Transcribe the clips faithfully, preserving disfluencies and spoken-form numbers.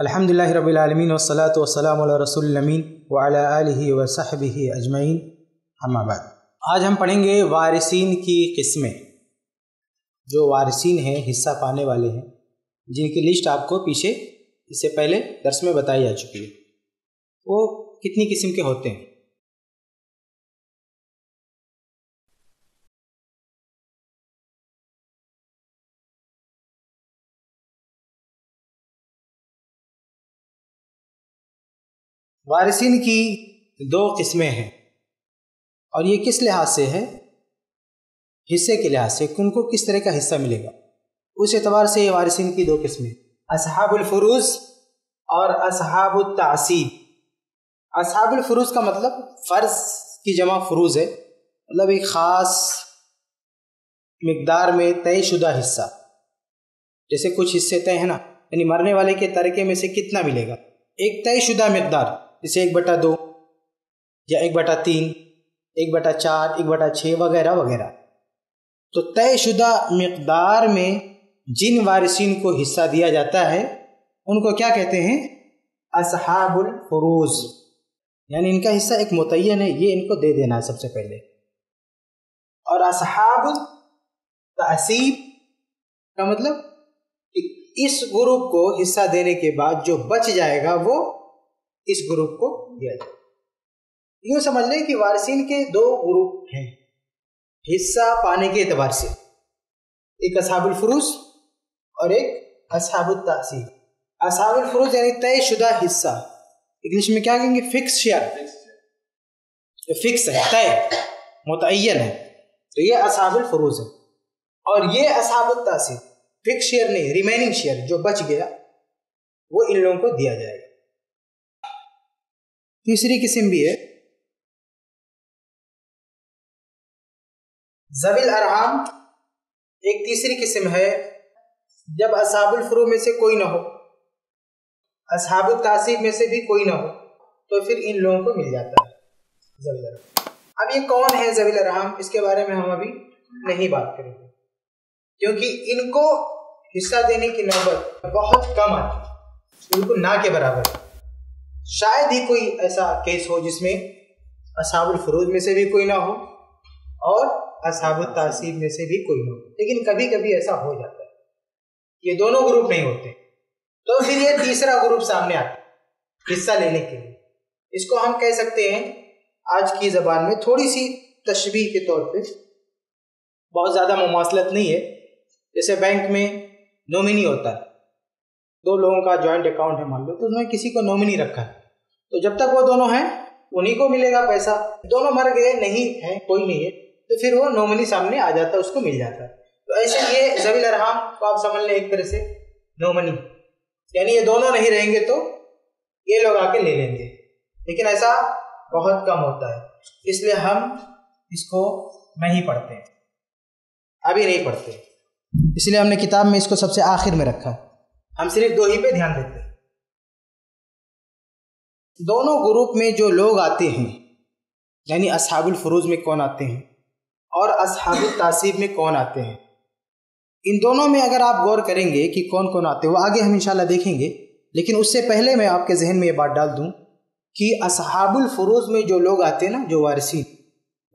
अल्हम्दुलिल्लाहि रब्बिल आलमीन वस्सलातु वस्सलामु अला रसूलिल अमीन व अला आलिहि व सहबिहि अजमईन, अम्मा बाद। आज हम पढ़ेंगे वारिसीन की किस्में। जो वारिसीन हैं, हिस्सा पाने वाले हैं, जिनकी लिस्ट आपको पीछे इससे पहले दर्स में बताई जा चुकी है। वो कितनी किस्म के होते हैं? वारिसिन की दो किस्में हैं, और ये किस लिहाज से है? हिस्से के लिहाज से, उनको किस तरह का हिस्सा मिलेगा, उस एतबार से ये वारिसिन की दो किस्में, असहाबुल फुरूज और असहाबुत तासीब। असहाबुल फुरूज का मतलब फ़र्ज की जमा फुरूज है, मतलब एक ख़ास मकदार में तयशुदा हिस्सा। जैसे कुछ हिस्से तय है ना, यानी मरने वाले के तरीके में से कितना मिलेगा, एक तयशुदा मकदार, जैसे एक बटा दो या एक बटा तीन, एक बटा चार, एक बटा छः वगैरह वगैरह। तो तयशुदा मकदार में जिन वारिसिन को हिस्सा दिया जाता है उनको क्या कहते हैं? असहाबुल फुरूज, यानी इनका हिस्सा एक मुतय्यन है, ये इनको दे देना है सबसे पहले। और असहाबुत तासीब का मतलब इस ग्रुप को हिस्सा देने के बाद जो बच जाएगा वो इस ग्रुप को दिया जाएगा। यूँ समझ लें कि वारिसिन के दो ग्रुप हैं हिस्सा पाने के एतबार से, एक असहाबुल फुरूज और एक असहाबुत तासीब। असहाबुल फुरूज यानी तयशुदा हिस्सा, इंग्लिश में क्या कहेंगे? फिक्स शेयर, फिक्स है, तय मुतय्यन है, तो ये असहाबुल फुरूज है। और ये असहाबुत तासीब फिक्स शेयर नहीं, रिमेनिंग शेयर जो बच गया वो इन लोगों को दिया जाएगा। तीसरी किस्म भी है ज़विल अरहाम। एक तीसरी किस्म है जब असहाबुल फुरूज में से कोई ना हो, असहाबुत तासीब में से भी कोई ना हो, तो फिर इन लोगों को मिल जाता है ज़विल अरहाम। अब ये कौन है ज़विल अरहाम, इसके बारे में हम अभी नहीं बात करेंगे, क्योंकि इनको हिस्सा देने की नौबत बहुत कम आती, बिल्कुल ना के बराबर। शायद ही कोई ऐसा केस हो जिसमें असहाबुल फुरूज में से भी कोई ना हो और असहाबुत तासीब में से भी कोई ना हो, लेकिन कभी कभी ऐसा हो जाता है, ये दोनों ग्रुप नहीं होते, तो फिर ये तीसरा ग्रुप सामने आता है हिस्सा लेने के लिए। इसको हम कह सकते हैं आज की ज़बान में थोड़ी सी तशबीह के तौर पर, बहुत ज़्यादा मुमासलत नहीं है, जैसे बैंक में नॉमिनी होता है, दो लोगों का जॉइंट अकाउंट है मान लो, तो उसमें किसी को नॉमिनी रखा है, तो जब तक वो दोनों हैं उन्हीं को मिलेगा पैसा। दोनों मर गए, नहीं है, कोई नहीं है, तो फिर वो नॉमिनी सामने आ जाता है, उसको मिल जाता है। तो ऐसे ये ज़विल अरहाम को आप समझ लें एक तरह से नॉमिनी, यानी ये दोनों नहीं रहेंगे तो ये लोग आके ले लेंगे, लेकिन ऐसा बहुत कम होता है, इसलिए हम इसको नहीं पढ़ते हैं, अभी नहीं पढ़ते, इसलिए हमने किताब में इसको सबसे आखिर में रखा। हम सिर्फ दो ही पे ध्यान देते हैं। दोनों ग्रुप में जो लोग आते हैं, यानी असहाबुल फुरूज में कौन आते हैं और असहाबुल तासीब में कौन आते हैं, इन दोनों में अगर आप गौर करेंगे कि कौन कौन आते हैं, वो आगे हम इंशाल्लाह देखेंगे, लेकिन उससे पहले मैं आपके जहन में ये बात डाल दूँ कि असहाबुल फुरूज में जो लोग आते हैं ना, जो वारिसिन,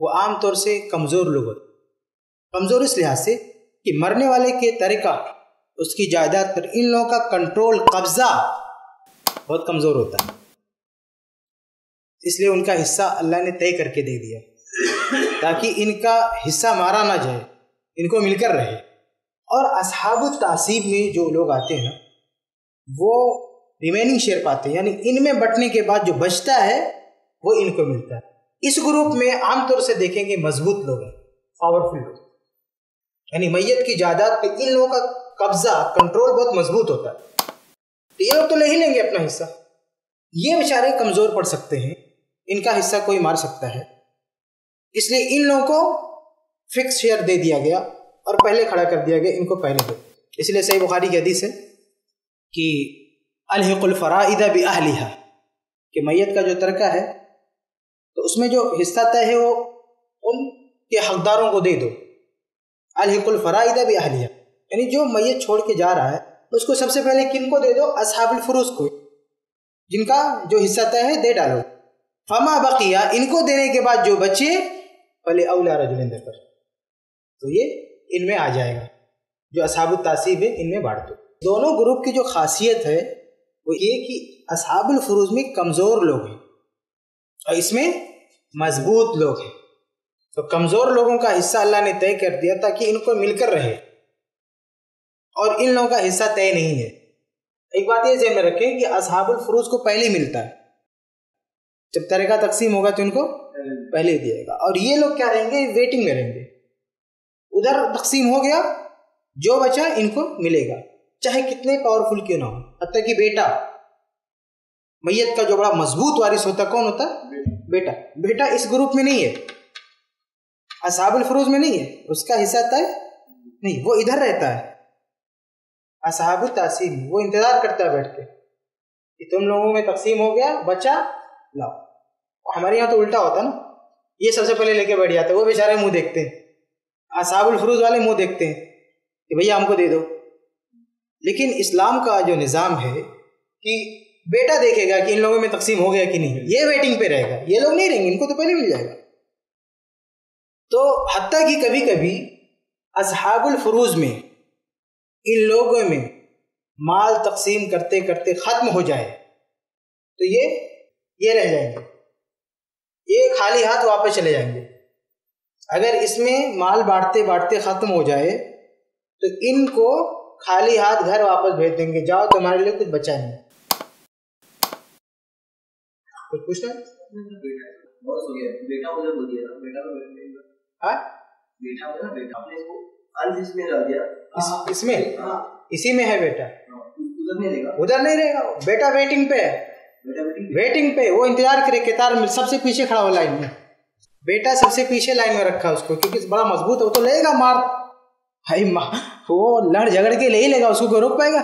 वो आम तौर से कमज़ोर लोग होते हैं। कमज़ोर इस लिहाज से कि मरने वाले के तरीका, उसकी जायदाद पर इन लोगों का कंट्रोल, कब्ज़ा बहुत कमज़ोर होता है, इसलिए उनका हिस्सा अल्लाह ने तय करके दे दिया ताकि इनका हिस्सा मारा ना जाए, इनको मिलकर रहे। और असहाबुत तासीब में जो लोग आते हैं ना, वो रिमेनिंग शेयर पाते हैं, यानी इनमें बंटने के बाद जो बचता है वो इनको मिलता है। इस ग्रुप में आमतौर से देखेंगे मजबूत लोग हैं, पावरफुल लोग, यानी मैयत की जायदाद पे इन लोगों का कब्जा, कंट्रोल बहुत मजबूत होता है, तो ये लोग तो ले ही लेंगे अपना हिस्सा। ये बेचारे कमज़ोर पड़ सकते हैं, इनका हिस्सा कोई मार सकता है, इसलिए इन लोगों को फिक्स शेयर दे दिया गया और पहले खड़ा कर दिया गया, इनको पहले दो। इसलिए सही बुखारी की हदीस है कि अलहिकुल फराइदा बि अहलिहा, कि मैयत का जो तर्का है तो उसमें जो हिस्सा तय है वो उन के हकदारों को दे दो। अलहिकुल फराइदा भी अहलिया, यानी जो मैयत छोड़ के जा रहा है उसको सबसे पहले किनको दे दो, असहाबुल फुरूज को, जिनका जो हिस्सा तय है दे डालो। फमा बकिया, इनको देने के बाद जो बचे फले औला रजुलिन पर, तो ये इनमें आ जाएगा, जो असहाबुल तासीब है इनमें बांट दो। दोनों ग्रुप की जो खासियत है वो ये कि असहाबुल फुरूज में कमज़ोर लोग हैं और इसमें मजबूत लोग हैं। तो कमज़ोर लोगों का हिस्सा अल्लाह ने तय कर दिया ताकि इनको मिलकर रहे, और इन लोगों का हिस्सा तय नहीं है। एक बात ये ध्यान में रखें कि असहाबुल फुरूज को पहले मिलता है, जब तरीका तकसीम होगा तो इनको पहले दिएगा, और ये लोग क्या रहेंगे, वेटिंग में रहेंगे। उधर तकसीम हो गया, जो बचा इनको मिलेगा, चाहे कितने पावरफुल क्यों ना हो। हत्ता कि बेटा, मैयत का जो बड़ा मजबूत वारिस होता कौन होता, बेटा। बेटा इस ग्रुप में नहीं है, असहाबुल फुरूज में नहीं है, उसका हिस्सा तय नहीं, वो इधर रहता है असहाबुल तासीम, वो इंतज़ार करता है बैठ के कि तुम लोगों में तकसीम हो गया, बचा लाओ। हमारे यहाँ तो उल्टा होता ना, ये सबसे पहले लेके बैठ जाते, वो बेचारे मुंह देखते हैं, असहाबुल फुरूज वाले मुंह देखते हैं कि भैया हमको दे दो। लेकिन इस्लाम का जो निज़ाम है कि बेटा देखेगा कि इन लोगों में तकसीम हो गया कि नहीं, ये वेटिंग पे रहेगा, ये लोग नहीं रहेंगे, इनको तो पहले मिल जाएगा। तो हत्ता कि कभी कभी असहाबुल फुरूज में इन लोगों में माल तकसीम करते करते ख़त्म हो जाए तो ये ये रह जाएंगे, ये खाली हाथ वापस चले जाएंगे। अगर इसमें माल बांटते बांटते ख़त्म हो जाए तो इनको खाली हाथ घर वापस भेज देंगे, जाओ तुम्हारे लिए कुछ बचा नहीं। कुछ पूछना है? इसमें इस, इसमें हाँ। इसी में है बेटा, उधर नहीं रहेगा, उधर नहीं रहेगा। बेटा वेटिंग पे है, बेटा वेटिंग, वेटिंग पे, वो इंतजार करे कतार में, सबसे पीछे खड़ा हो लाइन में। बेटा सबसे पीछे लाइन में रखा उसको, क्योंकि बड़ा मजबूत है, वो तो लेगा मार भाई, माँ वो लड़ झगड़ के ले ही लेगा, उसको कोई रोक पाएगा।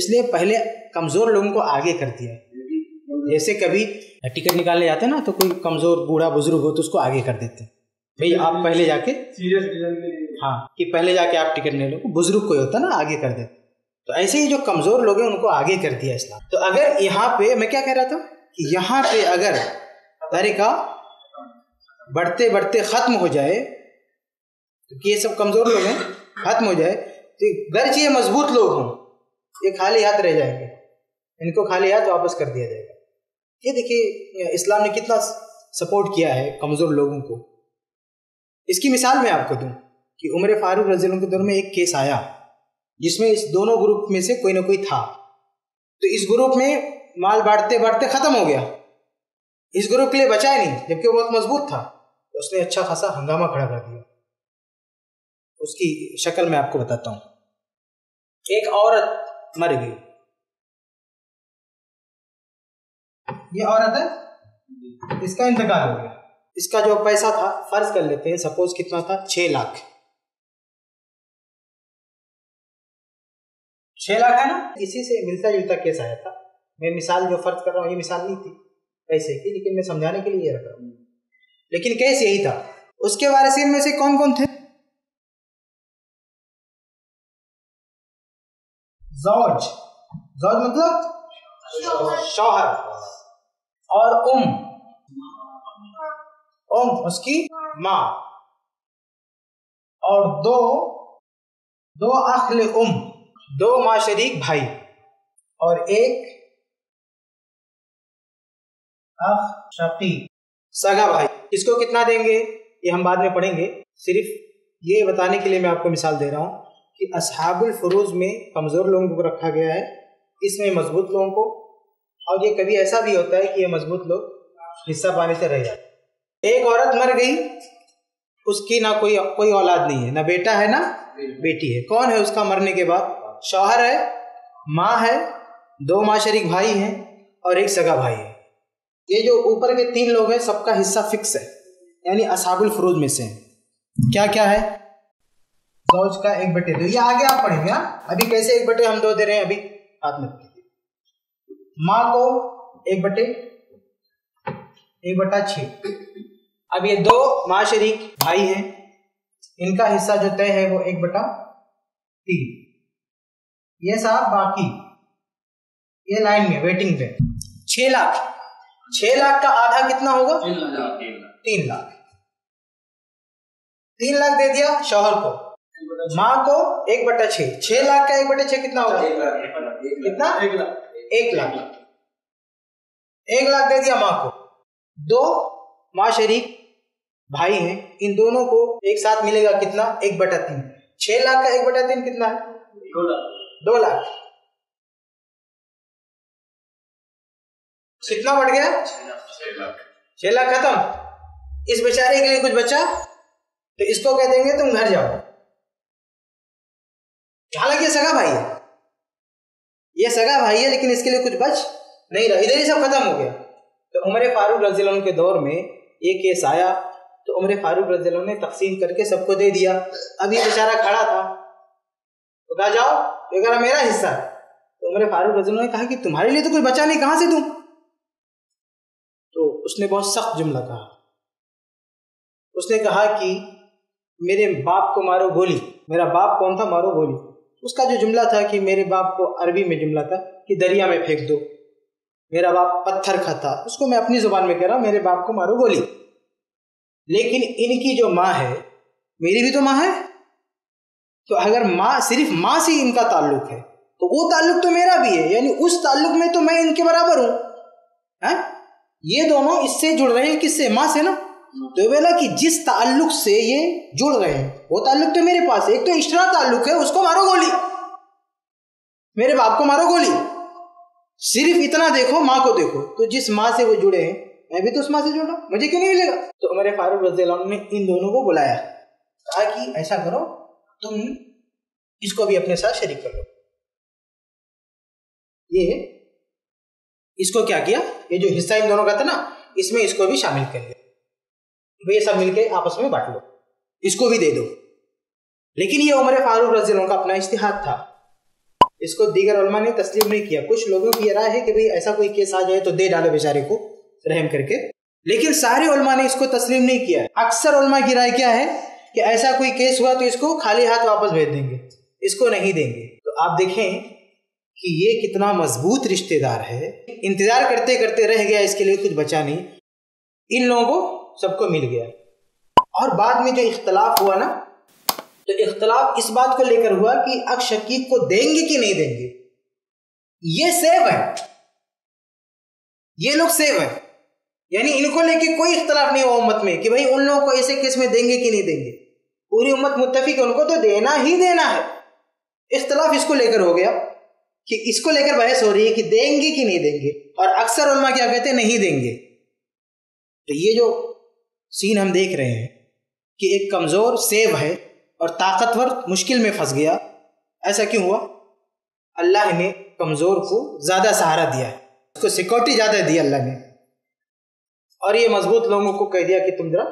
इसलिए पहले कमजोर लोगों को आगे कर दिया। जैसे कभी टिकट निकालने जाते ना तो कोई कमजोर बूढ़ा बुजुर्ग हो तो उसको आगे कर देते, भाई आप पहले जाके सीरियस, हाँ कि पहले जाके आप टिकट ले लो, बुजुर्ग कोई होता ना आगे कर दे। तो ऐसे ही जो कमज़ोर लोग हैं उनको आगे कर दिया इस्लाम। तो अगर यहाँ पे मैं क्या कह रहा था कि यहाँ पे अगर तरीका बढ़ते बढ़ते ख़त्म हो जाए, क्योंकि तो ये सब कमज़ोर लोग हैं, ख़त्म हो जाए तो गर्ज ये मजबूत लोग हों ये खाली हाथ रह जाएंगे, इनको खाली हाथ वापस कर दिया जाएगा। ये देखिए इस्लाम ने कितना सपोर्ट किया है कमज़ोर लोगों को। इसकी मिसाल मैं आपको दूं कि उमर फारूक रज़ी अल्लाह अन्हु के दौर में एक केस आया जिसमें इस दोनों ग्रुप में से कोई ना कोई था। तो इस ग्रुप में माल बांटते बांटते ख़त्म हो गया, इस ग्रुप के लिए बचा ही नहीं, जबकि वो बहुत मजबूत था। तो उसने अच्छा खासा हंगामा खड़ा कर दिया। उसकी शक्ल मैं आपको बताता हूँ। एक औरत मर गई, ये औरत है, इसका इंतकाल हो गया। इसका जो पैसा था, फर्ज कर लेते हैं सपोज कितना था, छह लाख, छह लाख है ना। इसी से मिलता जुलता केस आया था। मैं मिसाल जो फर्ज कर रहा हूँ ये मिसाल नहीं थी पैसे की, लेकिन मैं समझाने के लिए ये रख रहा हूँ। लेकिन केस यही था। उसके वारिसिन में से कौन कौन थे? जौज, जौज मतलब शौहर, और उम, उम उसकी माँ, और दो दो अखले उम, दो माँ शरीक भाई, और एक अख शकीक सगा भाई। इसको कितना देंगे ये हम बाद में पढ़ेंगे। सिर्फ ये बताने के लिए मैं आपको मिसाल दे रहा हूँ कि असहाबुल फुरूज में कमज़ोर लोगों को रखा गया है, इसमें मजबूत लोगों को। और ये कभी ऐसा भी होता है कि ये मजबूत लोग हिस्सा पाने से रह जाते। एक औरत मर गई, उसकी ना कोई कोई औलाद नहीं है, ना बेटा है ना बेटी है। कौन है उसका मरने के बाद? शौहर है, माँ है, दो माँ शरीक भाई हैं, और एक सगा भाई है। ये जो ऊपर के तीन लोग हैं सबका हिस्सा फिक्स है, यानी असहाबुल फुरूज में से हैं। क्या क्या है? जौज का एक बटे दो, ये आगे आप पढ़ेंगे। अभी कैसे एक बटे हम दो दे रहे हैं, अभी हाथ में। माँ को एक बटे एक बटा छः। अब ये दो माँ शरीक भाई हैं, इनका हिस्सा जो तय है वो एक बटा तीन। ये साहब बाकी ये लाइन में वेटिंग पे छह लाख छह लाख का आधा कितना होगा? तीन लाख। तीन लाख दे दिया शौहर को, माँ को एक बटा छह, छह लाख का एक बटा छह कितना होगा? कितना? एक लाख। एक लाख एक लाख दे दिया माँ को। दो माँ शरीक भाई हैं, इन दोनों को एक साथ मिलेगा कितना? एक बटा तीन। छह लाख का एक बटा तीन कितना है? दो लाख। दो लाख कितना बढ़ गया? छह लाख। छह लाख खत्म। इस बेचारे के लिए कुछ बचा तो इसको कह देंगे तुम घर जाओ। हालांकि ये सगा भाई है, ये सगा भाई है, लेकिन इसके लिए कुछ बच नहीं रहा, इधर ही सब खत्म हो गया। तो उमर फारूक रज़ियल्लाहु अन्हु के दौर में ये केस आया तो उमर फारूक रज़ियल्लाहु अन्हु ने तकसीम करके सबको दे दिया। अब ये बेचारा खड़ा था तो कहा जाओ ये कह रहा मेरा हिस्सा। तो उमर फारूक रज़ियल्लाहु अन्हु ने कहा कि तुम्हारे लिए तो कोई बचा नहीं, कहाँ से तुम? तो उसने बहुत सख्त जुमला कहा, उसने कहा कि मेरे बाप को मारो गोली। मेरा बाप कौन था? मारो गोली। उसका जो जुमला था कि मेरे बाप को, अरबी में जुमला था कि दरिया में फेंक दो, मेरा बाप पत्थर खाता, उसको मैं अपनी जुबान में कह रहा हूँ मेरे बाप को मारो गोली। लेकिन इनकी जो माँ है, मेरी भी तो माँ है, तो अगर माँ सिर्फ माँ से इनका ताल्लुक है तो वो ताल्लुक तो मेरा भी है, यानी उस ताल्लुक में तो मैं इनके बराबर हूँ। हैं ये दोनों इससे जुड़ रहे हैं, किससे? माँ से ना। तो बोला कि जिस ताल्लुक से ये जुड़ रहे हैं वो ताल्लुक तो मेरे पास है। एक तो एक्स्ट्रा ताल्लुक है, उसको मारो गोली, मेरे बाप को मारो गोली। सिर्फ इतना देखो, माँ को देखो। तो जिस माँ से वो जुड़े हैं मैं भी तो उस माँ से जुड़ा, मुझे क्यों नहीं मिलेगा? तो उमर फारूक रज़ियल्लाहु अन्हु ने इन दोनों को बुलाया, कहा कि ऐसा करो तुम इसको भी अपने साथ शरीक कर लो। ये इसको क्या किया, ये जो हिस्सा इन दोनों का था ना, इसमें इसको भी शामिल कर लिया। ये सब मिलके आपस में बांट लो, इसको भी दे दो। लेकिन ये उमर फारूक रज़ियल्लाहु अन्हु का अपना इज्तिहाद था, इसको दीगर उलमा ने तस्लीम नहीं किया। कुछ लोगों की राय है कि भाई ऐसा कोई केस आ जाए तो दे डालो बेचारे को रहम करके, लेकिन सारे उलमा ने इसको तस्लीम नहीं किया। अक्सर उलमा की राय क्या है कि ऐसा कोई केस हुआ तो इसको खाली हाथ वापस भेज देंगे, इसको नहीं देंगे। तो आप देखें कि ये कितना मजबूत रिश्तेदार है, इंतजार करते करते रह गया, इसके लिए कुछ बचा नहीं। इन लोगों को सबको मिल गया। और बाद में जो इख्तलाफ हुआ ना, तो इख्तलाफ इस बात को लेकर हुआ कि अक शकीक को देंगे कि नहीं देंगे। ये सेव है, ये लोग सेव है, यानी इनको लेके कोई इख्तलाफ नहीं हुआ उम्मत में कि भाई उन लोगों को ऐसे केस में देंगे कि नहीं देंगे। पूरी उम्मत मुत्तफिक है उनको तो देना ही देना है। इख्तलाफ इसको लेकर हो गया कि इसको लेकर बहस हो रही है कि देंगे कि नहीं देंगे, और अक्सर उलमा क्या कहते हैं, नहीं देंगे। तो ये जो सीन हम देख रहे हैं कि एक कमजोर सेव है और ताकतवर मुश्किल में फंस गया। ऐसा क्यों हुआ? अल्लाह ने कमज़ोर को ज़्यादा सहारा दिया है, उसको सिक्योरिटी ज़्यादा दी अल्लाह ने, और ये मजबूत लोगों को कह दिया कि तुम जरा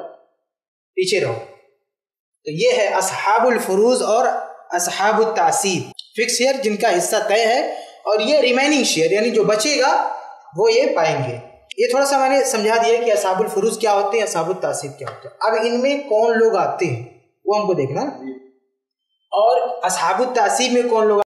पीछे रहो। तो ये है असहाबुल फुरूज और असहाबुत तासीब, फिक्स शेयर जिनका हिस्सा तय है, और ये रिमेनिंग शेयर यानी जो बचेगा वो ये पाएंगे। ये थोड़ा सा मैंने समझा दिया कि असहाबुल फुरूज क्या होते हैं, असहाबुत तासीब क्या होते हैं। अब इनमें कौन लोग आते हैं वो हमको देखना, और असहाबुत तासीब में कौन लोग